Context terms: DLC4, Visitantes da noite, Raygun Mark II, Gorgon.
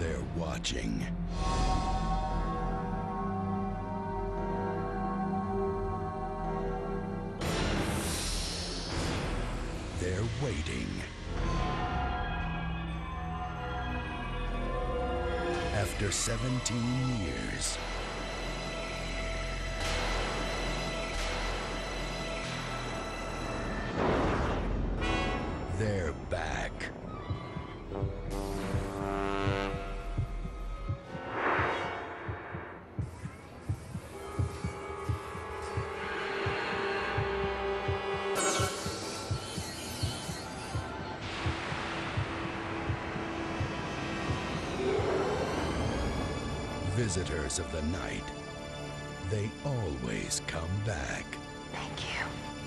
They're watching. They're waiting. After 17 years, they're back. Visitors of the night, they always come back. Thank you.